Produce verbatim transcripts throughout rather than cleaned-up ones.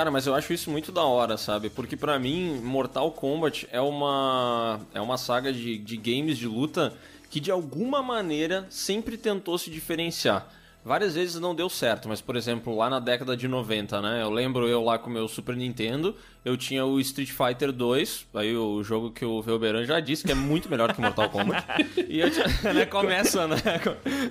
Cara, mas eu acho isso muito da hora, sabe? Porque pra mim, Mortal Kombat é uma, é uma saga de, de games de luta que de alguma maneira sempre tentou se diferenciar. Várias vezes não deu certo, mas por exemplo, lá na década de noventa, né? Eu lembro eu lá com o meu Super Nintendo, eu tinha o Street Fighter dois, aí o jogo que o Velberan já disse que é muito melhor que Mortal Kombat. E eu tinha, né, começa, né?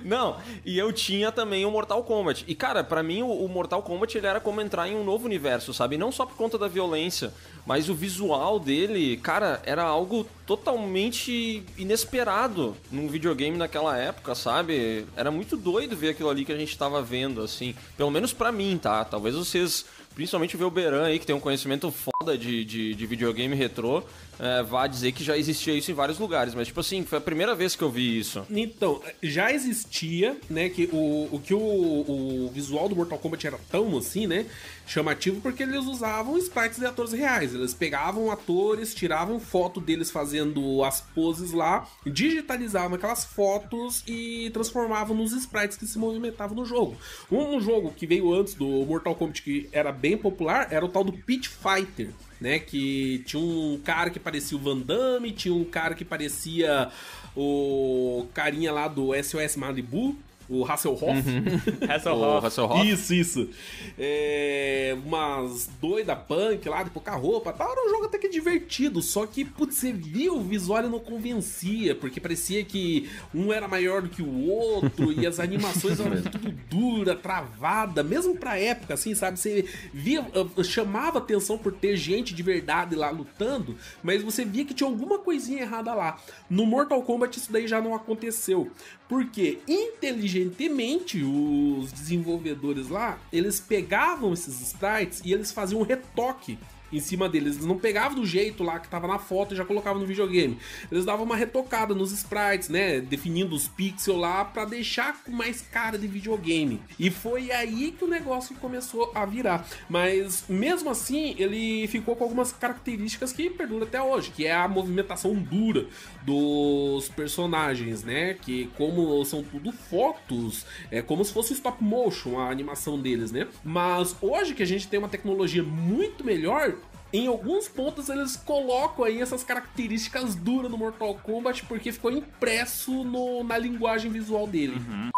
Não, e eu tinha também o Mortal Kombat. E cara, pra mim o Mortal Kombat ele era como entrar em um novo universo, sabe? Não só por conta da violência, mas o visual dele, cara, era algo totalmente inesperado num videogame naquela época, sabe? Era muito doido ver aquilo ali que a gente tava vendo, assim, pelo menos pra mim, tá? Talvez vocês, principalmente o Velberan aí, que tem um conhecimento foda de, de, de videogame retrô, é, vá dizer que já existia isso em vários lugares, mas tipo assim, foi a primeira vez que eu vi isso. Então, já existia, né, que o, o que o, o visual do Mortal Kombat era tão, assim, né, chamativo, porque eles usavam sprites de atores reais, eles pegavam atores, tiravam foto deles fazendo as poses lá, digitalizavam aquelas fotos e transformavam nos sprites que se movimentavam no jogo. Um, um jogo que veio antes do Mortal Kombat, que era bem popular, era o tal do Pit Fighter, né, que tinha um cara que parecia o Van Damme, tinha um cara que parecia o carinha lá do S O S Malibu, o Hasselhoff. Uhum. Hasselhoff. O Hasselhoff. Isso, isso. É, umas doida punk lá, de pouca roupa, tal. Era um jogo até que divertido, só que, putz, você via o visual e não convencia, porque parecia que um era maior do que o outro, e as animações eram tudo dura, travada, mesmo pra época, assim, sabe? Você via, chamava atenção por ter gente de verdade lá lutando, mas você via que tinha alguma coisinha errada lá. No Mortal Kombat isso daí já não aconteceu, porque inteligente Evidentemente, os desenvolvedores lá, eles pegavam esses sprites e eles faziam um retoque em cima deles. Eles não pegavam do jeito lá que tava na foto e já colocavam no videogame. Eles davam uma retocada nos sprites, né, definindo os pixels lá pra deixar com mais cara de videogame. E foi aí que o negócio começou a virar. Mas mesmo assim, ele ficou com algumas características que perduram até hoje, que é a movimentação dura dos personagens, né? Que como são tudo fotos, é como se fosse stop motion a animação deles, né? Mas hoje que a gente tem uma tecnologia muito melhor, em alguns pontos eles colocam aí essas características duras no Mortal Kombat porque ficou impresso no, na linguagem visual dele. Uhum.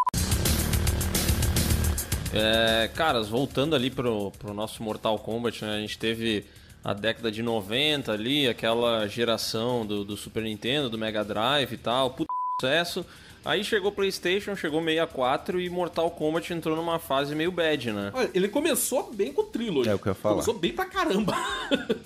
É, caras, voltando ali pro, pro nosso Mortal Kombat, né? A gente teve a década de noventa ali, aquela geração do, do Super Nintendo, do Mega Drive e tal, puta sucesso. Aí chegou PlayStation, chegou sessenta e quatro e Mortal Kombat entrou numa fase meio bad, né? Olha, ele começou bem com o Trilogy. É o que eu ia falar. Começou bem pra caramba.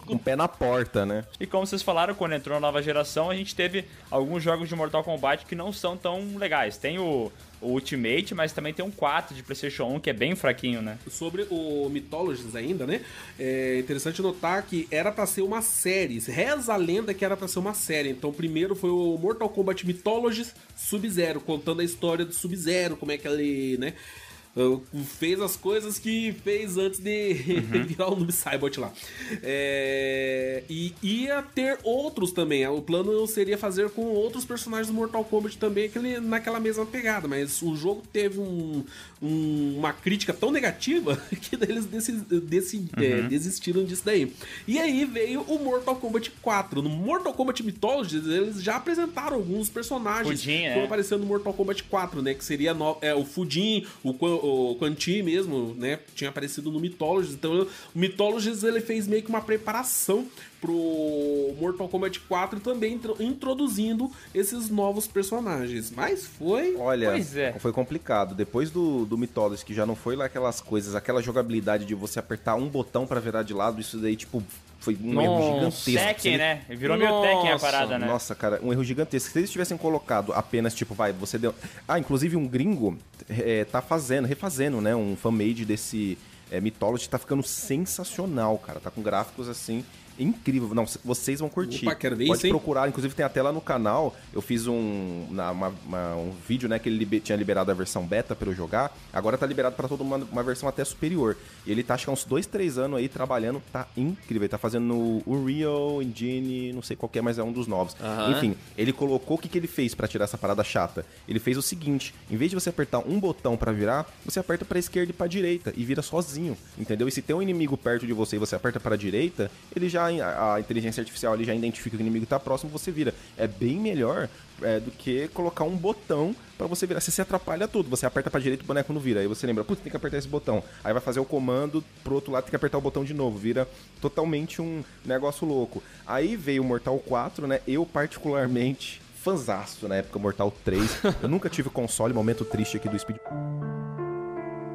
Com o pé na porta, né? E como vocês falaram, quando entrou a nova geração, a gente teve alguns jogos de Mortal Kombat que não são tão legais. Tem o, o Ultimate, mas também tem um quatro de PlayStation um, que é bem fraquinho, né? Sobre o Mythologies ainda, né? É interessante notar que era pra ser uma série. Reza a lenda que era pra ser uma série. Então, primeiro foi o Mortal Kombat Mythologies Sub-Zero, contando a história do Sub-Zero, como é que ele, né, fez as coisas que fez antes de uhum. virar o Noob Saibot lá. É, e ia ter outros também. O plano seria fazer com outros personagens do Mortal Kombat também, aquele, naquela mesma pegada. Mas o jogo teve um, um, uma crítica tão negativa que eles desse, desse, uhum. é, desistiram disso daí. E aí veio o Mortal Kombat quatro. No Mortal Kombat Mythologies, eles já apresentaram alguns personagens Fudin, que foram é. aparecendo no Mortal Kombat quatro, né? Que seria no, é, o Fudin, o O Quan Chi mesmo, né, tinha aparecido no Mythologies. Então o Mythologies ele fez meio que uma preparação pro Mortal Kombat quatro, também introduzindo esses novos personagens. Mas foi... Olha, pois é. Foi complicado. Depois do, do Mythologies, que já não foi lá aquelas coisas, aquela jogabilidade de você apertar um botão pra virar de lado, isso daí, tipo... Foi um Nossa, erro gigantesco. Tekken, ele... né? Virou Nossa, meio Tekken a parada, né? Nossa, cara, um erro gigantesco. Se eles tivessem colocado apenas, tipo, vai, você deu... Ah, inclusive um gringo é, tá fazendo, refazendo, né? Um fan-made desse é, Mythology, tá ficando sensacional, cara. Tá com gráficos, assim, É incrível. Não, vocês vão curtir. Opa, quero ver. Pode isso, procurar. Hein? Inclusive tem até lá no canal. Eu fiz um, na, uma, uma, um vídeo, né? Que ele liber, tinha liberado a versão beta pra eu jogar. Agora tá liberado pra toda uma, uma versão até superior. E ele tá, acho que há uns dois, três anos aí trabalhando. Tá incrível. Ele tá fazendo no Unreal Engine, não sei qual que é, mas é um dos novos. Uhum. Enfim, ele colocou... O que, que ele fez pra tirar essa parada chata? Ele fez o seguinte. Em vez de você apertar um botão pra virar, você aperta pra esquerda e pra direita. E vira sozinho, entendeu? E se tem um inimigo perto de você e você aperta pra direita... Ele já, a inteligência artificial ele já identifica que o inimigo tá próximo, você vira. É bem melhor é, do que colocar um botão pra você virar. Você se atrapalha tudo, você aperta pra direita e o boneco não vira. Aí você lembra, putz, tem que apertar esse botão. Aí vai fazer o comando, pro outro lado tem que apertar o botão de novo. Vira totalmente um negócio louco. Aí veio o Mortal quatro, né? Eu particularmente, fanzaço na época, Mortal três. Eu nunca tive console, momento triste aqui do Speed...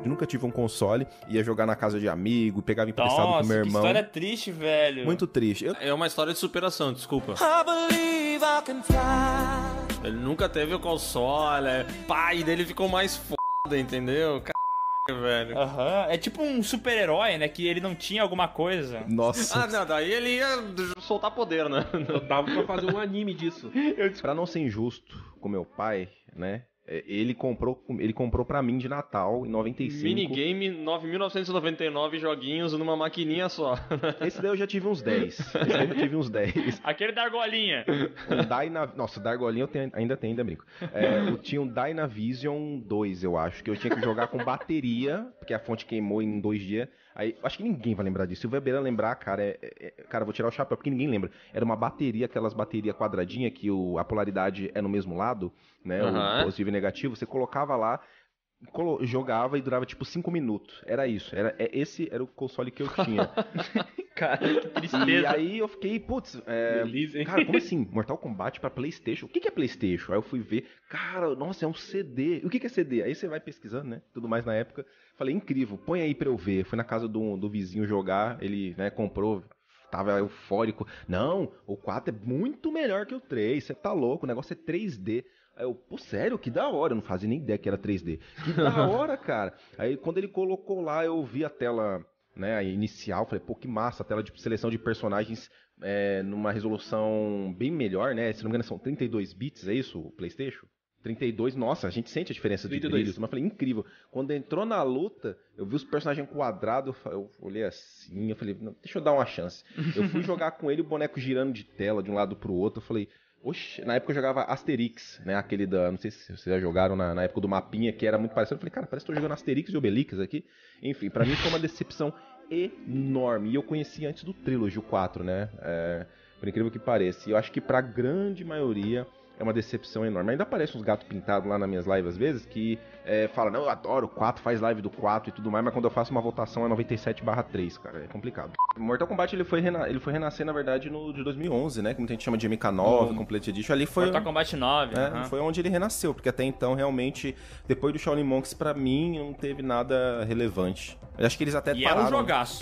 Eu nunca tive um console, ia jogar na casa de amigo, pegava emprestado Nossa, com meu irmão. Nossa, que história triste, velho. Muito triste. Eu... É uma história de superação, desculpa. I believe I can fly. Ele nunca teve o console, pai dele ficou mais foda, entendeu? Caralho, velho. Aham, é tipo um super-herói, né, que ele não tinha alguma coisa. Nossa. Ah, não, daí ele ia soltar poder, né? Eu tava pra fazer um anime disso. Eu... Pra não ser injusto com meu pai, né... Ele comprou, ele comprou pra mim de Natal, em noventa e cinco. Minigame, nove mil novecentos e noventa e nove joguinhos numa maquininha só. Esse daí eu já tive uns dez. Esse daí eu já tive uns dez. Aquele da argolinha. Um Dyna... Nossa, da argolinha eu tenho, ainda tenho, ainda brinco. É, eu tinha um DynaVision dois, eu acho, que eu tinha que jogar com bateria, porque a fonte queimou em dois dias. Aí, acho que ninguém vai lembrar disso. Se o Velberan lembrar, cara, é, é, cara, eu vou tirar o chapéu, porque ninguém lembra. Era uma bateria, aquelas baterias quadradinhas que o, a polaridade é no mesmo lado, né? Uhum. O positivo e negativo, você colocava lá, colo- jogava e durava tipo cinco minutos. Era isso. Era, é, esse era o console que eu tinha. Cara, que tristeza. E aí eu fiquei, putz, é, Beleza, cara, como assim? Mortal Kombat pra PlayStation? O que, que é PlayStation? Aí eu fui ver, cara, nossa, é um C D. O que, que é C D? Aí você vai pesquisando, né? Tudo mais na época. Falei, incrível, põe aí pra eu ver. Fui na casa do, do vizinho jogar, ele, né, comprou, tava eufórico. Não, o quatro é muito melhor que o três, você tá louco, o negócio é três D. Aí eu, pô, sério? Que da hora. Eu não fazia nem ideia que era três D. Que da hora, cara. Aí quando ele colocou lá, eu vi a tela, né, a inicial. Falei, pô, que massa. A tela de seleção de personagens é, numa resolução bem melhor, né? Se não me engano, são trinta e dois bits, é isso? O PlayStation? trinta e dois, nossa, a gente sente a diferença de brilhos, mas eu falei, incrível. Quando entrou na luta, eu vi os personagens quadrados, eu olhei assim, eu falei, não, deixa eu dar uma chance. Eu fui jogar com ele, o boneco girando de tela de um lado pro outro, eu falei, oxe, na época eu jogava Asterix, né, aquele da, não sei se vocês já jogaram na, na época do mapinha, que era muito parecido, eu falei, cara, parece que tô jogando Asterix e Obelix aqui. Enfim, pra mim foi uma decepção enorme, e eu conheci antes do Trilogy, o quatro, né, é, por incrível que pareça. E eu acho que pra grande maioria... É uma decepção enorme. Ainda aparece uns gatos pintados lá nas minhas lives às vezes que é, fala, não, eu adoro o quatro, faz live do quatro e tudo mais, mas quando eu faço uma votação é noventa e sete barra três, cara, é complicado. Mortal Kombat ele foi, rena- ele foi renascer, na verdade, no de dois mil e onze, né, como a gente chama de M K nove, Complete Edition, ali foi... Mortal Kombat nove, né? Uhum. Foi onde ele renasceu, porque até então, realmente, depois do Shaolin Monks, pra mim, não teve nada relevante. Eu acho que eles até e pararam... E é um jogaço.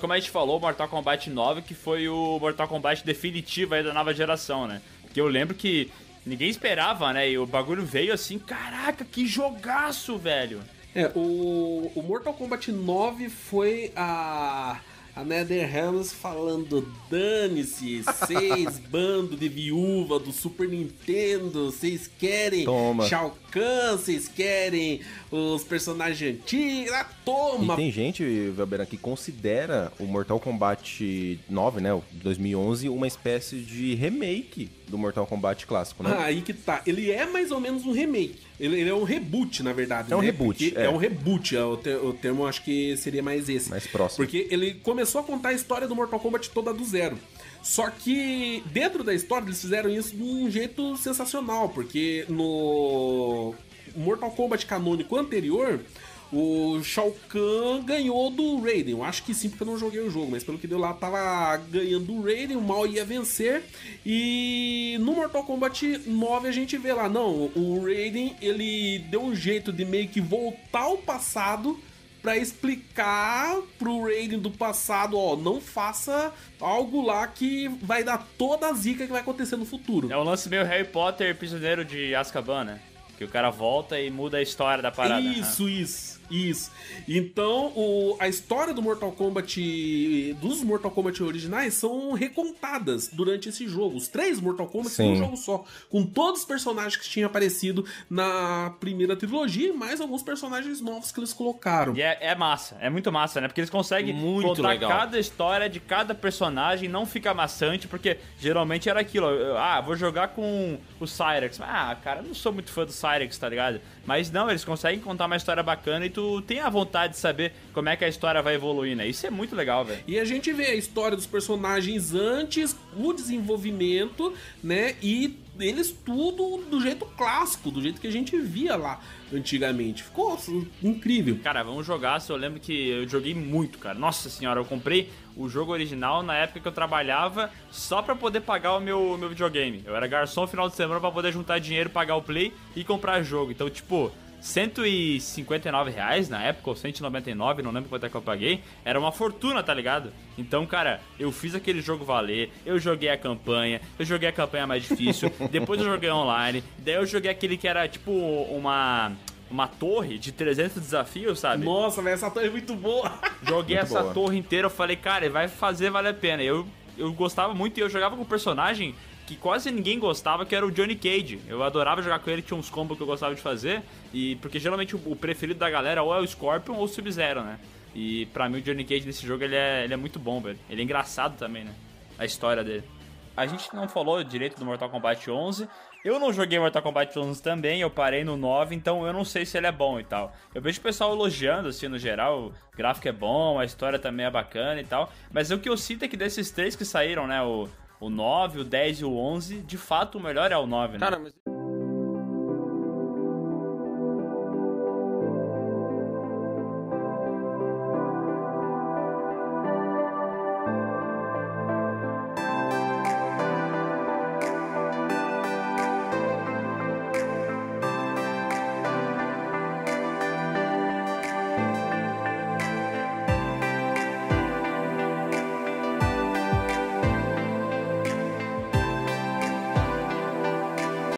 Como a gente falou, Mortal Kombat nove, que foi o Mortal Kombat definitivo aí da nova geração, né? Que eu lembro que ninguém esperava, né? E o bagulho veio assim, caraca, que jogaço, velho! É, o, o Mortal Kombat nove foi a, a Nether Realms falando, dane-se, seis bando de viúva do Super Nintendo, vocês querem toma. Shao Kahn, vocês querem os personagens antigos, ah, toma! E tem gente, Velberan, que considera o Mortal Kombat nove, né, dois mil e onze, uma espécie de remake do Mortal Kombat clássico, né? Ah, aí que tá. Ele é mais ou menos um remake. Ele, ele é um reboot, na verdade. É um né? reboot. É. é um reboot. É, o, te, o termo acho que seria mais esse. Mais próximo. Porque ele começou a contar a história do Mortal Kombat toda do zero. Só que dentro da história eles fizeram isso de um jeito sensacional, porque no Mortal Kombat canônico anterior... O Shao Kahn ganhou do Raiden. Eu acho que sim, porque eu não joguei o jogo, mas pelo que deu lá, tava ganhando do Raiden, o mal ia vencer. E no Mortal Kombat nove a gente vê lá, não, o Raiden, ele deu um jeito de meio que voltar ao passado pra explicar pro Raiden do passado, ó, não faça algo lá que vai dar toda a zica que vai acontecer no futuro. É um lance meio Harry Potter, Prisioneiro de Azkaban, né? Que o cara volta e muda a história da parada. Isso, né? isso, isso. Então, o, a história do Mortal Kombat, dos Mortal Kombat originais, são recontadas durante esse jogo. Os três Mortal Kombat são um jogo só, com todos os personagens que tinham aparecido na primeira trilogia e mais alguns personagens novos que eles colocaram. E é, é massa, é muito massa, né? Porque eles conseguem muito contar legal. cada história de cada personagem, não fica maçante, porque geralmente era aquilo, ah, vou jogar com o Cyrex. Ah, cara, eu não sou muito fã do Cyrex. Tá ligado? Mas não, eles conseguem contar uma história bacana e tu tem a vontade de saber como é que a história vai evoluir, né? Isso é muito legal, velho. E a gente vê a história dos personagens antes, o desenvolvimento, né? E eles tudo do jeito clássico, do jeito que a gente via lá antigamente. Ficou incrível. Cara, vamos jogar. Eu lembro que eu joguei muito, cara. Nossa senhora, eu comprei o jogo original na época que eu trabalhava só pra poder pagar o meu, meu videogame. Eu era garçom no final de semana pra poder juntar dinheiro, pagar o Play e comprar jogo. Então, tipo, cento e cinquenta e nove reais na época, ou cento e noventa e nove, não lembro quanto é que eu paguei. Era uma fortuna, tá ligado? Então, cara, eu fiz aquele jogo valer. Eu joguei a campanha, eu joguei a campanha mais difícil. Depois eu joguei online. Daí eu joguei aquele que era tipo uma... uma torre de trezentos desafios, sabe? Nossa, velho, essa torre é muito boa. Joguei muito essa boa. torre inteira, eu falei, cara, vai fazer valer a pena. Eu, eu gostava muito e eu jogava com um personagem que quase ninguém gostava, que era o Johnny Cage. Eu adorava jogar com ele, tinha uns combos que eu gostava de fazer. E porque geralmente o preferido da galera ou é o Scorpion ou o Sub-Zero, né? E pra mim o Johnny Cage nesse jogo, ele é, ele é muito bom, velho. Ele é engraçado também, né? A história dele. A gente não falou direito do Mortal Kombat onze. Eu não joguei Mortal Kombat onze também, eu parei no nove, então eu não sei se ele é bom e tal. Eu vejo o pessoal elogiando, assim, no geral, o gráfico é bom, a história também é bacana e tal. Mas o que eu sinto é que desses três que saíram, né, o, o nove, o dez e o onze, de fato o melhor é o nove, né? Cara, mas...